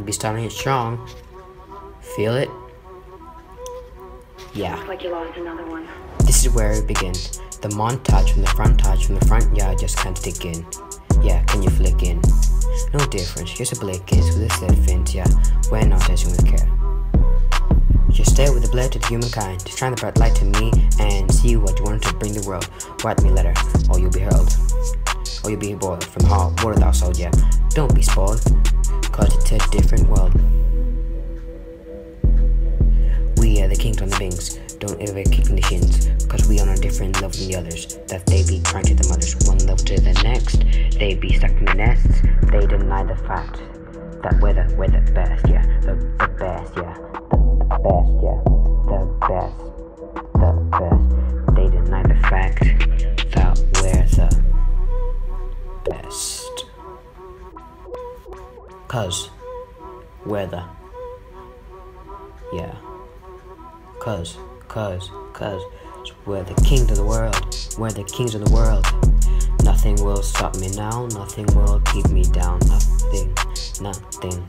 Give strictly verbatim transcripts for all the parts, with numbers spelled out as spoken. Bistamina is strong. Feel it? Yeah. Looks like you lost another one. This is where it begins. The montage from the front touch from the front yard just can't dig in. Yeah, can you flick in? No difference, here's a blade case with a set fins, yeah. We're not testing with care. Just stay with the blade to the humankind. Just shine the bright light to me and see what you want to bring the world. Write me letter, or you'll be hurled. Or you'll be boiled from the hot water thou sold, yeah. Don't be spoiled, cause it's a different world. We are the kings on the wings, don't ever kick in the shins, cause we on a different level than the others, that they be trying to the mothers, one level to the next, they be stuck in the nests, they deny the fact, that we're the, we're the best, yeah, the, the best, yeah, the, the best, yeah, the best, the best, they deny the fact, that we're the best, cause, we're the, yeah, Cause, cause, cause, we're the kings of the world, we're the kings of the world. Nothing will stop me now, nothing will keep me down, nothing, nothing.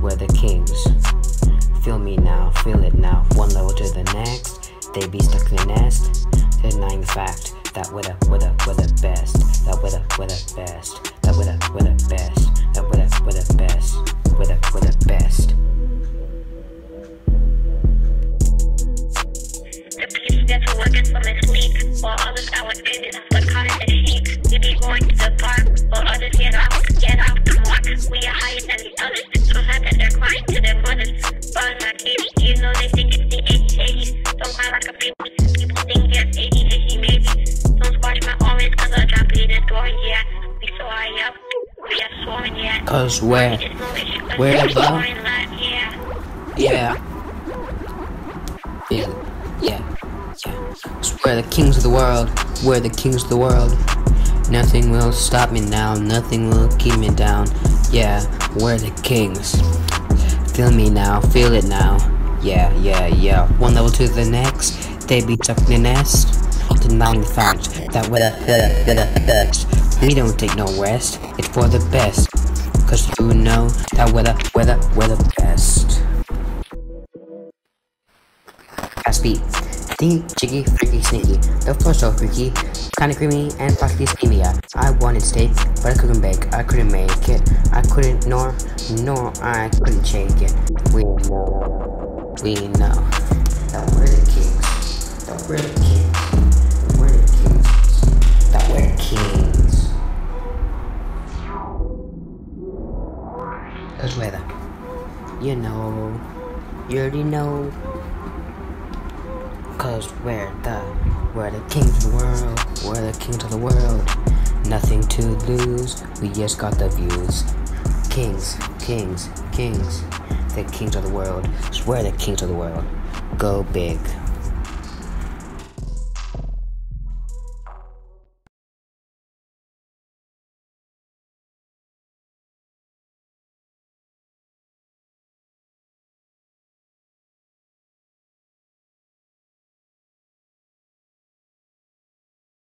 We're the kings, feel me now, feel it now, one level to the next. They be stuck in the nest, denying the fact that we're the, we're the, we're the best, that we're the, we're the best, that we're the, we're the best, that we're the, we're the best, we're the, we're the best. To work in from this week, while others are within but caught in the heat. We be going to the park, while others get off, get off the walk. We are higher than the others, so high that they're crying to their mothers. But my kids, you know they think it's the eighties, don't cry like a baby, people think they're eighty, eighty maybe. Don't squash my orange, cause I'll drop it in the door, yeah. We so high up, we are soaring, yeah. Cause where? Where the? Yeah. Yeah. Yeah. Yeah. Yeah. So we're the kings of the world, we're the kings of the world. Nothing will stop me now, nothing will keep me down. Yeah, we're the kings. Feel me now, feel it now. Yeah, yeah, yeah. One level to the next, they be stuck in the nest. Denying the fact that we're the, the, the, the best. We don't take no rest, it's for the best. Cause you know that we're the, we're the, we're the best. Speed. Thingy, jiggy, freaky, sneaky. The floor's so freaky, kinda creamy and possibly steamy. Yeah. I wanted steak, but I couldn't bake. I couldn't make it. I couldn't nor nor I couldn't shake it. We know, we know that we're the kings. That we're the kings. We're the kings. That we're the kings. Cause we're the, you know, you already know. Cause we're the, we're the kings of the world, we're the kings of the world. Nothing to lose, we just got the views. Kings, kings, kings, the kings of the world. So we're the kings of the world. Go big.